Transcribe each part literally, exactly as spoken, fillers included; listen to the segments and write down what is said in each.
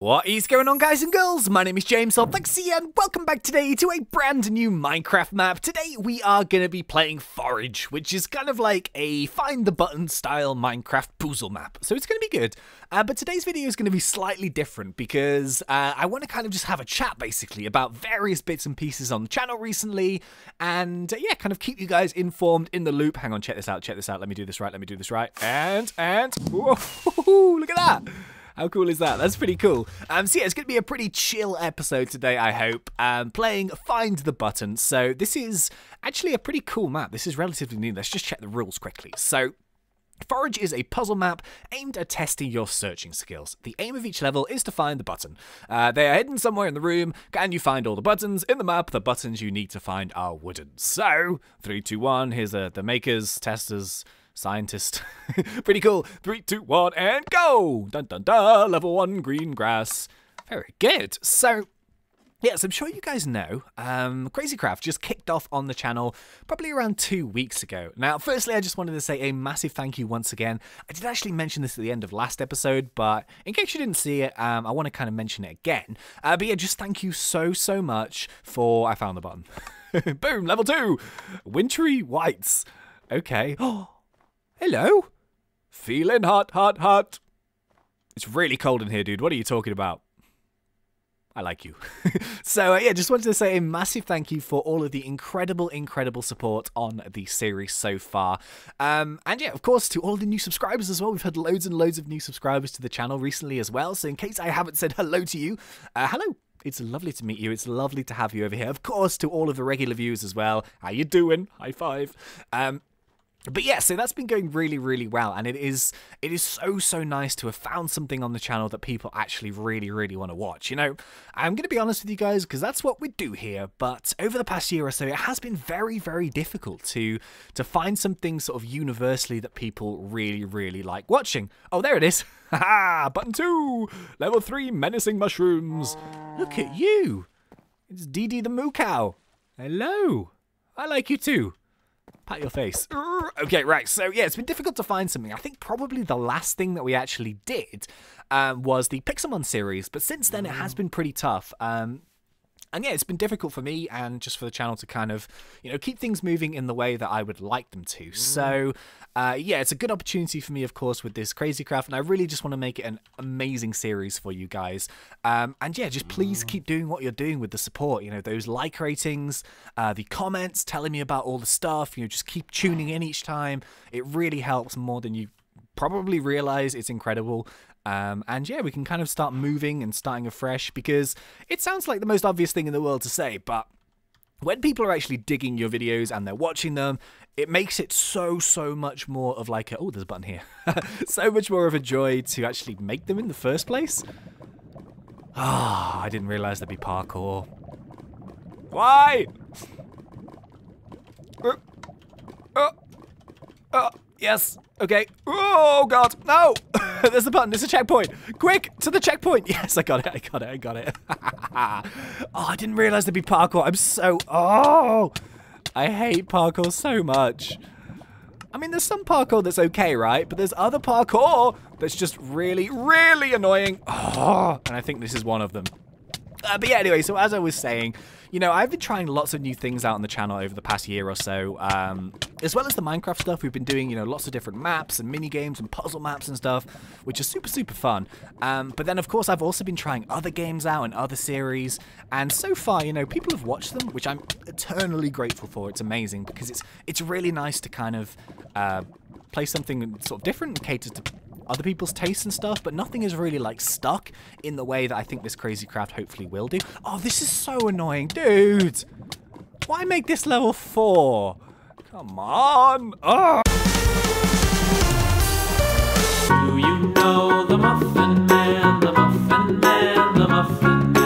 What is going on, guys and girls? My name is James of ThnxCya and welcome back today to a brand new Minecraft map. Today we are going to be playing Forage, which is kind of like a find the button style Minecraft puzzle map. So it's going to be good, uh, but today's video is going to be slightly different because uh, I want to kind of just have a chat basically about various bits and pieces on the channel recently and uh, yeah, kind of keep you guys informed in the loop. Hang on, check this out, check this out. Let me do this right, let me do this right. And, and, whoa, look at that. How cool is that? That's pretty cool. Um, so yeah, it's going to be a pretty chill episode today, I hope. Um, playing Find the Button. So this is actually a pretty cool map. This is relatively new. Let's just check the rules quickly. So Forage is a puzzle map aimed at testing your searching skills. The aim of each level is to find the button. Uh, they are hidden somewhere in the room. Can you find all the buttons? In the map, the buttons you need to find are wooden. So, three, two, one. Here's the, the makers, testers, scientist. Pretty cool. Three, two, one, and go! Dun, dun, dun. Level one, green grass. Very good. So, yes, I'm sure you guys know, um, Crazy Craft just kicked off on the channel probably around two weeks ago. Now, firstly, I just wanted to say a massive thank you once again. I did actually mention this at the end of last episode, but in case you didn't see it, um, I want to kind of mention it again. Uh, but yeah, just thank you so, so much for... I found the button. Boom, level two. Wintry Whites. Okay. Oh, hello. Feeling hot, hot, hot. It's really cold in here, dude. What are you talking about? I like you. So uh, yeah, just wanted to say a massive thank you for all of the incredible, incredible support on the series so far. Um, and yeah, of course, to all the new subscribers as well. We've had loads and loads of new subscribers to the channel recently as well. So in case I haven't said hello to you, uh, hello. It's lovely to meet you. It's lovely to have you over here. Of course, to all of the regular viewers as well. How you doing? High five. Um, But yeah, so that's been going really, really well, and it is it is so, so nice to have found something on the channel that people actually really, really want to watch. You know, I'm going to be honest with you guys, because that's what we do here, but over the past year or so, it has been very, very difficult to, to find something sort of universally that people really, really like watching. Oh, there it is. Haha, button two, level three, menacing mushrooms. Look at you. It's Dee Dee the Moo Cow. Hello. I like you too. Pat your face. Okay, right. So yeah, it's been difficult to find something. I think probably the last thing that we actually did um, was the Pixelmon series, but since then it has been pretty tough. Um, and yeah, it's been difficult for me and just for the channel to kind of, you know, keep things moving in the way that I would like them to. So uh, yeah, it's a good opportunity for me, of course, with this Crazy Craft, and I really just want to make it an amazing series for you guys. Um, and yeah, just please keep doing what you're doing with the support. You know, those like ratings, uh, the comments, telling me about all the stuff. You know, just keep tuning in each time. It really helps more than you probably realize. It's incredible. Um, and yeah, we can kind of start moving and starting afresh, because it sounds like the most obvious thing in the world to say, but when people are actually digging your videos and they're watching them, it makes it so, so much more of like a, oh, there's a button here. So much more of a joy to actually make them in the first place. Ah, oh, I didn't realize there'd be parkour. Why? Oh, oh, oh, yes. Okay. Oh, God. No. There's the button. There's a checkpoint. Quick, to the checkpoint. Yes, I got it. I got it. I got it. Oh, I didn't realize there'd be parkour. I'm so... Oh, I hate parkour so much. I mean, there's some parkour that's okay, right? But there's other parkour that's just really, really annoying. Oh, and I think this is one of them. Uh, but yeah, anyway, so as I was saying, you know, I've been trying lots of new things out on the channel over the past year or so, um, as well as the Minecraft stuff. We've been doing, you know, lots of different maps and mini games and puzzle maps and stuff, which is super, super fun. Um, but then, of course, I've also been trying other games out and other series. And so far, you know, people have watched them, which I'm eternally grateful for. It's amazing because it's it's really nice to kind of uh, play something sort of different and cater to other people's tastes and stuff, but nothing is really like stuck in the way that I think this Crazy Craft hopefully will do. Oh, this is so annoying, dude. Why make this level four? Come on. Oh. Do you know the Muffin Man, the Muffin Man, the Muffin Man?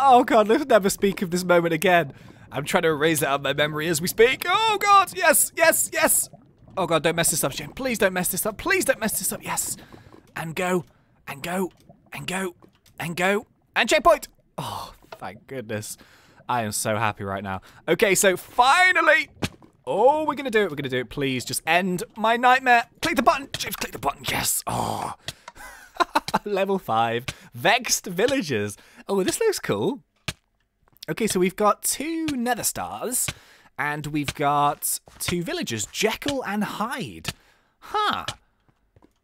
Oh god, let's never speak of this moment again. I'm trying to erase that out of my memory as we speak. Oh god, yes, yes, yes. Oh god, don't mess this up, Shane. Please don't mess this up. Please don't mess this up. Yes. And go, and go, and go, and go, and checkpoint. Oh, thank goodness. I am so happy right now. Okay, so finally. Oh, we're going to do it. We're going to do it. Please just end my nightmare. Click the button. Just click the button. Yes. Oh. Level five. Vexed villagers. Oh, this looks cool. Okay, so we've got two nether stars. And we've got two villagers. Jekyll and Hyde. Huh.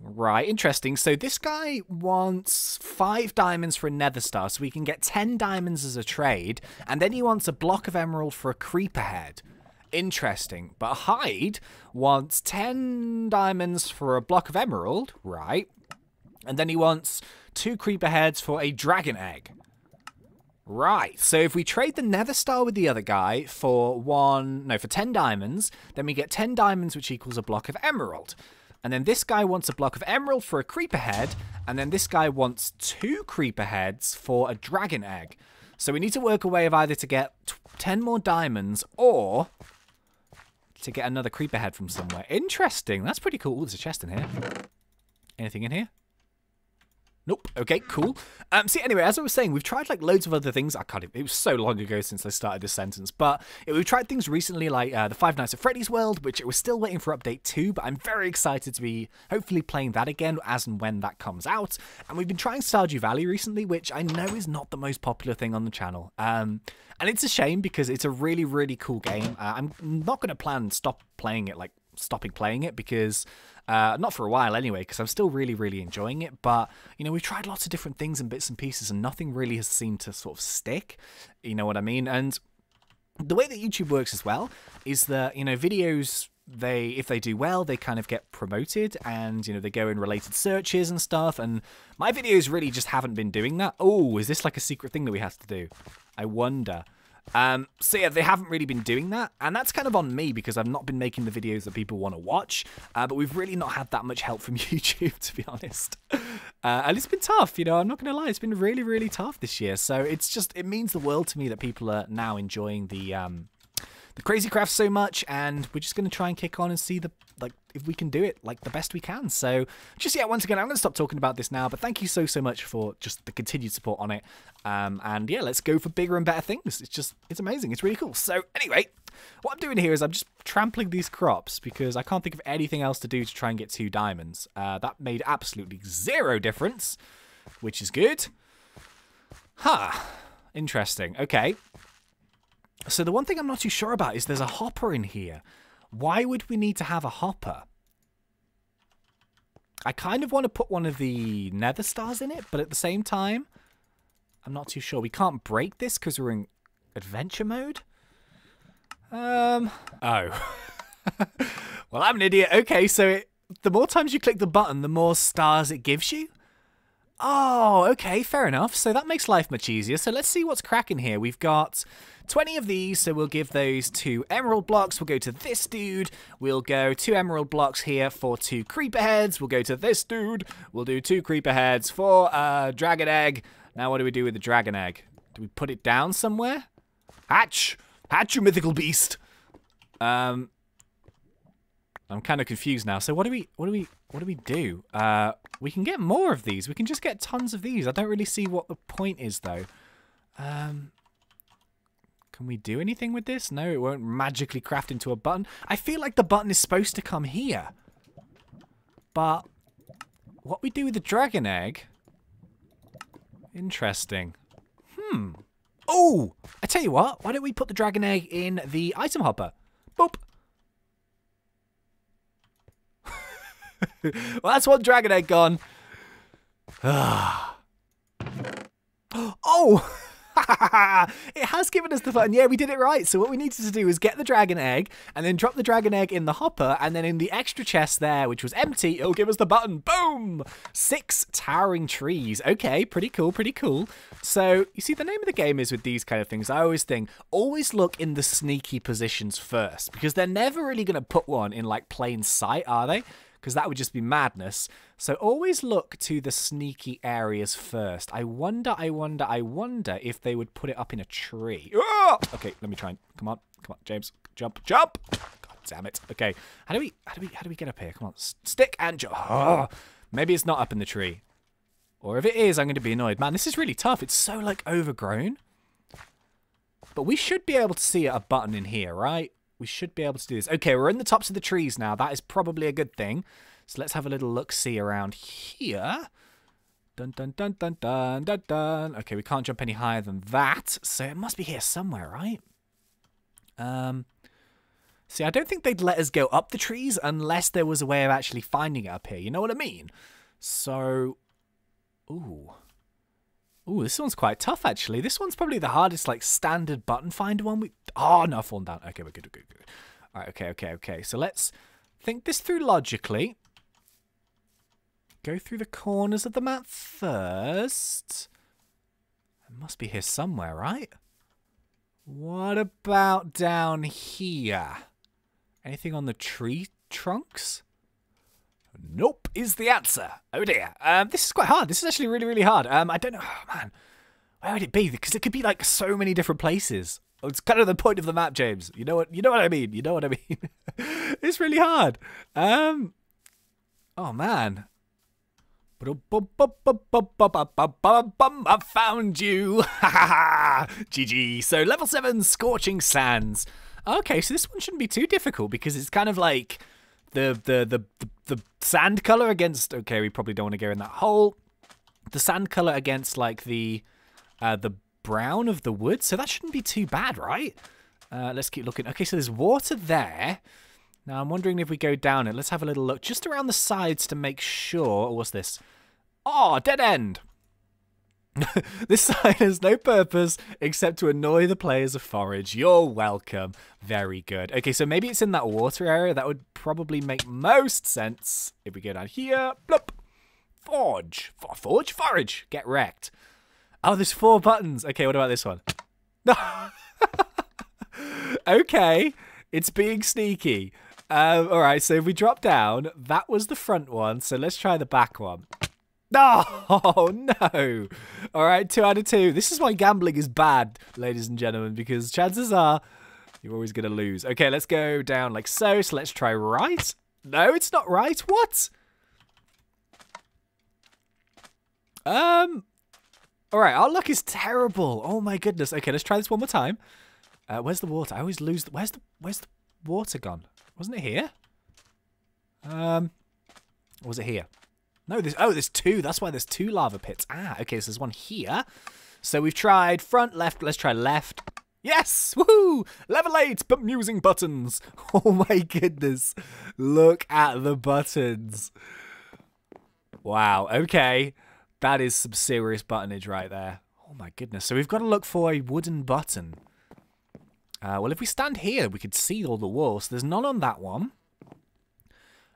Right, interesting. So this guy wants five diamonds for a nether star. So we can get ten diamonds as a trade. And then he wants a block of emerald for a creeper head. Interesting, but Hyde wants ten diamonds for a block of emerald, right? And then he wants two creeper heads for a dragon egg. Right, so if we trade the nether star with the other guy for one, no, for ten diamonds, then we get ten diamonds, which equals a block of emerald. And then this guy wants a block of emerald for a creeper head, and then this guy wants two creeper heads for a dragon egg. So we need to work a way of either to get ten more diamonds or to get another creeper head from somewhere. Interesting. That's pretty cool. Ooh, there's a chest in here. Anything in here? Nope. Okay, cool. Um, see, anyway, as I was saying, we've tried like loads of other things. I can't even, it was so long ago since I started this sentence, but it, we've tried things recently like uh, the Five Nights at Freddy's World, which we're still waiting for update two, but I'm very excited to be hopefully playing that again as and when that comes out. And we've been trying Stardew Valley recently, which I know is not the most popular thing on the channel. Um, and it's a shame because it's a really, really cool game. Uh, I'm not going to plan and stop playing it, like stopping playing it because... Uh, not for a while anyway, because I'm still really, really enjoying it. But, you know, we've tried lots of different things and bits and pieces and nothing really has seemed to sort of stick. You know what I mean? And the way that YouTube works as well is that, you know, videos... They, if they do well, they kind of get promoted and, you know, they go in related searches and stuff. And my videos really just haven't been doing that. Oh, is this like a secret thing that we have to do? I wonder. Um, so yeah, they haven't really been doing that, and that's kind of on me because I've not been making the videos that people want to watch, uh, but we've really not had that much help from YouTube, to be honest. Uh, and it's been tough, you know, I'm not going to lie, it's been really, really tough this year, so it's just, it means the world to me that people are now enjoying the, um, the Crazy Craft so much, and we're just going to try and kick on and see the, like, if we can do it, like, the best we can. So, just, yeah, once again, I'm going to stop talking about this now, but thank you so, so much for just the continued support on it. Um, and, yeah, let's go for bigger and better things. It's just, it's amazing. It's really cool. So, anyway, what I'm doing here is I'm just trampling these crops because I can't think of anything else to do to try and get two diamonds. Uh, that made absolutely zero difference, which is good. Huh. Interesting. Okay. So, the one thing I'm not too sure about is there's a hopper in here. Why would we need to have a hopper? I kind of want to put one of the nether stars in it, but at the same time, I'm not too sure. We can't break this because we're in adventure mode. Um. Oh. Well, I'm an idiot. Okay, so it, the more times you click the button, the more stars it gives you. Oh, okay, fair enough. So that makes life much easier. So let's see what's cracking here. We've got twenty of these, so we'll give those two emerald blocks. We'll go to this dude. We'll go two emerald blocks here for two creeper heads. We'll go to this dude. We'll do two creeper heads for a dragon egg. Now what do we do with the dragon egg? Do we put it down somewhere? Hatch! Hatch, you mythical beast! Um... I'm kind of confused now. So what do we, what do we, what do we do? Uh, we can get more of these. We can just get tons of these. I don't really see what the point is though. Um, can we do anything with this? No, it won't magically craft into a button. I feel like the button is supposed to come here. But what we do with the dragon egg? Interesting. Hmm. Oh, I tell you what. Why don't we put the dragon egg in the item hopper? Boop. Well, that's one dragon egg gone. Oh! It has given us the button. Yeah, we did it right. So what we needed to do was get the dragon egg and then drop the dragon egg in the hopper and then in the extra chest there, which was empty, it'll give us the button. Boom! Six towering trees. Okay, pretty cool, pretty cool. So you see, the name of the game is with these kind of things. I always think, always look in the sneaky positions first because they're never really going to put one in like plain sight, are they? because that would just be madness. So always look to the sneaky areas first. I wonder, I wonder, I wonder if they would put it up in a tree. Oh! Okay, let me try and... Come on, come on, James. Jump, jump! God damn it. Okay, how do we, how do we, how do we get up here? Come on, stick and jump. Oh, maybe it's not up in the tree. Or if it is, I'm going to be annoyed. Man, this is really tough. It's so, like, overgrown. But we should be able to see a button in here, right? We should be able to do this. Okay, we're in the tops of the trees now. That is probably a good thing. So let's have a little look-see around here. Dun, dun, dun, dun, dun, dun, dun. Okay, we can't jump any higher than that. So it must be here somewhere, right? Um... See, I don't think they'd let us go up the trees unless there was a way of actually finding it up here. You know what I mean? So... Ooh. Ooh, this one's quite tough, actually. This one's probably the hardest, like, standard button finder one. We... Oh, no, I've fallen down. Okay, we're good, good, good. All right, okay, okay, okay. So let's think this through logically. Go through the corners of the map first. It must be here somewhere, right? What about down here? Anything on the tree trunks? Nope is the answer. Oh dear. Um, this is quite hard. This is actually really, really hard. Um, I don't know. Oh, man, where would it be? Because it could be like so many different places. Oh, it's kind of the point of the map, James. You know what? You know what I mean. You know what I mean. It's really hard. Um, oh man. I found you. G G. So level seven, Scorching Sands. Okay, so this one shouldn't be too difficult because it's kind of like. The, the the the the sand color against okay we probably don't want to go in that hole. The sand color against like the uh, the brown of the wood, so that shouldn't be too bad, right? Uh, let's keep looking. Okay, so there's water there. Now I'm wondering if we go down it. Let's have a little look just around the sides to make sure. What's this? Oh, dead end. This sign has no purpose except to annoy the players of Forage. You're welcome. Very good. Okay, so maybe it's in that water area. That would probably make most sense. If we go down here, blop, Forge, For Forge, Forage, get wrecked. Oh, there's four buttons. Okay, what about this one? Okay, it's being sneaky. Um, all right, so if we drop down, that was the front one. So let's try the back one. Oh, no. All right, two out of two. This is why gambling is bad, ladies and gentlemen, because chances are you're always going to lose. Okay, let's go down like so. So let's try right. No, it's not right. What? Um. All right, our luck is terrible. Oh, my goodness. Okay, let's try this one more time. Uh, where's the water? I always lose. The, where's the Where's the water gone? Wasn't it here? Um. Or was it here? No, there's, oh, there's two. That's why there's two lava pits. Ah, okay, so there's one here. So we've tried front, left. Let's try left. Yes! Woohoo! Level eight, but using buttons. Oh, my goodness. Look at the buttons. Wow, okay. That is some serious buttonage right there. Oh, my goodness. So we've got to look for a wooden button. Uh, well, if we stand here, we could see all the walls. There's none on that one.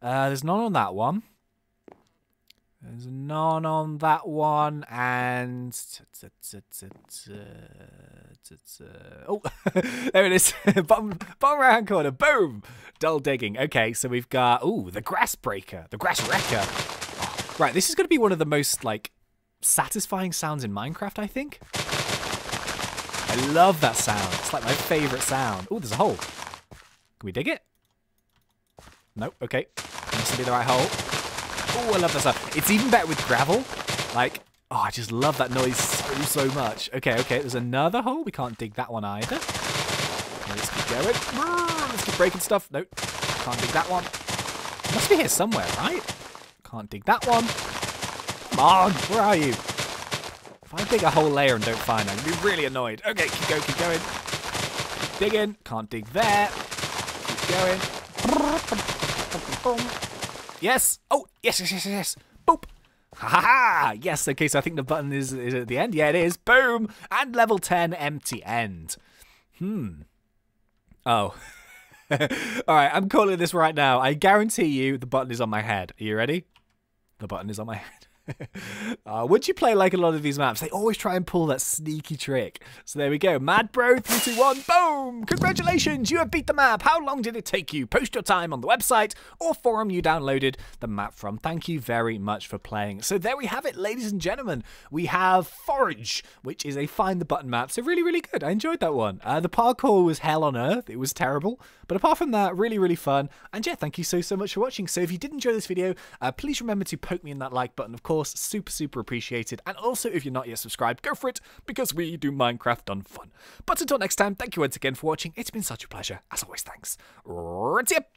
Uh, there's none on that one. There's none on that one, and... Oh, there it is. bottom, bottom right-hand corner. Boom! Dull digging. Okay, so we've got... Ooh, the grass breaker. The grass wrecker. Right, this is going to be one of the most, like, satisfying sounds in Minecraft, I think. I love that sound. It's like my favourite sound. Ooh, there's a hole. Can we dig it? Nope, okay. Must be the right hole. Oh, I love that stuff. It's even better with gravel. Like, oh, I just love that noise so, so much. Okay, okay, there's another hole. We can't dig that one either. Let's keep going. Let's keep breaking stuff. Nope, can't dig that one. It must be here somewhere, right? Can't dig that one. Come on, where are you? If I dig a whole layer and don't find it, I'm going to be really annoyed. Okay, keep going, keep going. Keep digging. Can't dig there. Keep going. Yes. Oh, yes, yes, yes, yes. Boop. Ha ha ha. Yes, okay, so I think the button is, is at the end. Yeah, it is. Boom. And level ten, empty end. Hmm. Oh. All right, I'm calling this right now. I guarantee you the button is on my head. Are you ready? The button is on my head. uh, once you play like a lot of these maps, they always try and pull that sneaky trick. So there we go. Mad Bro, three two one, boom! Congratulations, you have beat the map. How long did it take you? Post your time on the website or forum you downloaded the map from. Thank you very much for playing. So there we have it, ladies and gentlemen. We have Forage, which is a find the button map. So really, really good. I enjoyed that one. Uh, the parkour was hell on earth. It was terrible. But apart from that, really, really fun. And yeah, thank you so, so much for watching. So if you did enjoy this video, uh, please remember to poke me in that like button, of course. Super, super appreciated. And also, if you're not yet subscribed, go for it, because we do Minecraft done fun. But until next time, thank you once again for watching. It's been such a pleasure. As always, thanks. Right, see ya.